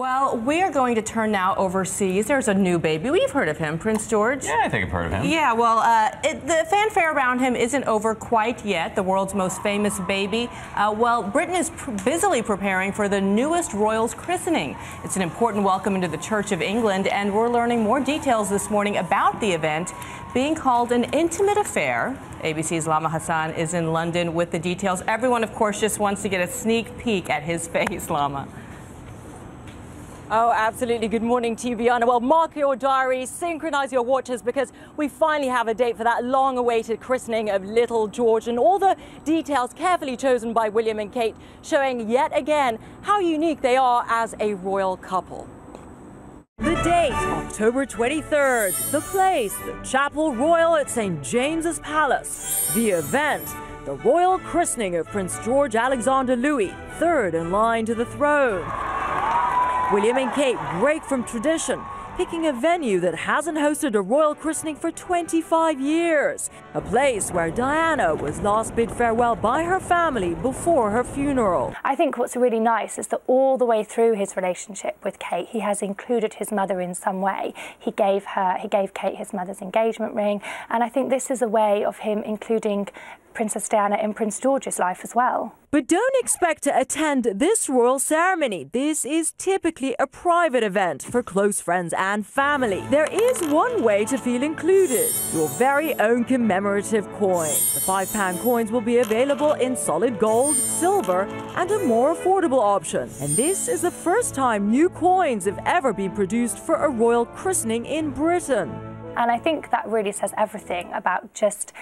Well, we are going to turn now overseas. There's a new baby. We've heard of him, Prince George. Yeah, I think I've heard of him. Yeah, well, the fanfare around him isn't over quite yet, the world's most famous baby. Well, Britain is busily preparing for the newest royal's christening. It's an important welcome into the Church of England, and we're learning more details this morning about the event being called an intimate affair. ABC's Lama Hassan is in London with the details. Everyone, of course, just wants to get a sneak peek at his face, Lama. Oh, absolutely. Good morning to you, Biana. Well, mark your diaries, synchronize your watches, because we finally have a date for that long-awaited christening of little George, and all the details carefully chosen by William and Kate, showing yet again how unique they are as a royal couple. The date, October 23rd. The place, the Chapel Royal at St James's Palace. The event, the royal christening of Prince George Alexander Louis, third in line to the throne. William and Kate break from tradition, picking a venue that hasn't hosted a royal christening for 25 years, a place where Diana was last bid farewell by her family before her funeral. I think what's really nice is that all the way through his relationship with Kate, he has included his mother in some way. He gave Kate his mother's engagement ring, and I think this is a way of him including Princess Diana in Prince George's life as well. But don't expect to attend this royal ceremony. This is typically a private event for close friends and family. There is one way to feel included: your very own commemorative coin. The £5 coins will be available in solid gold, silver, and a more affordable option. And this is the first time new coins have ever been produced for a royal christening in Britain. And I think that really says everything about just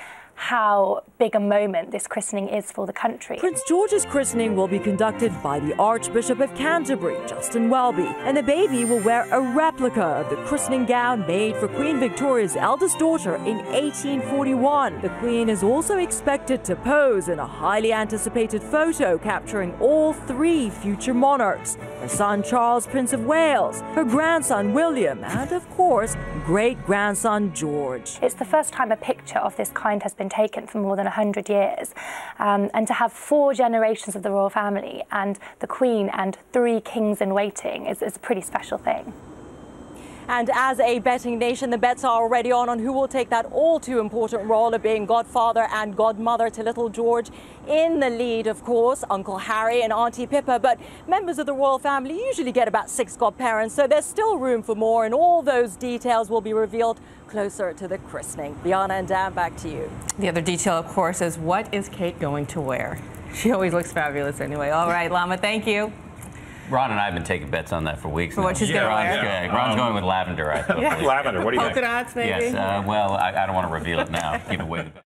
how big a moment this christening is for the country. Prince George's christening will be conducted by the Archbishop of Canterbury, Justin Welby, and the baby will wear a replica of the christening gown made for Queen Victoria's eldest daughter in 1841. The Queen is also expected to pose in a highly anticipated photo capturing all three future monarchs: her son Charles, Prince of Wales, her grandson William, and of course, great-grandson George. It's the first time a picture of this kind has been taken for more than 100 years, and to have four generations of the royal family and the Queen and three kings in waiting is a pretty special thing. And as a betting nation, the bets are already on who will take that all too important role of being godfather and godmother to little George. In the lead, of course, Uncle Harry and Auntie Pippa, but members of the royal family usually get about 6 godparents, so there's still room for more, and all those details will be revealed closer to the christening. Biana and Dan, back to you. The other detail, of course, is what is Kate going to wear? She always looks fabulous anyway. All right, Lama, thank you. Ron and I have been taking bets on that for weeks now. What she's going to wear? Yeah. Ron's going with lavender, I think. Lavender, what do you think? Polka dots, maybe? Yes, well, I don't want to reveal it now. Give away the bet.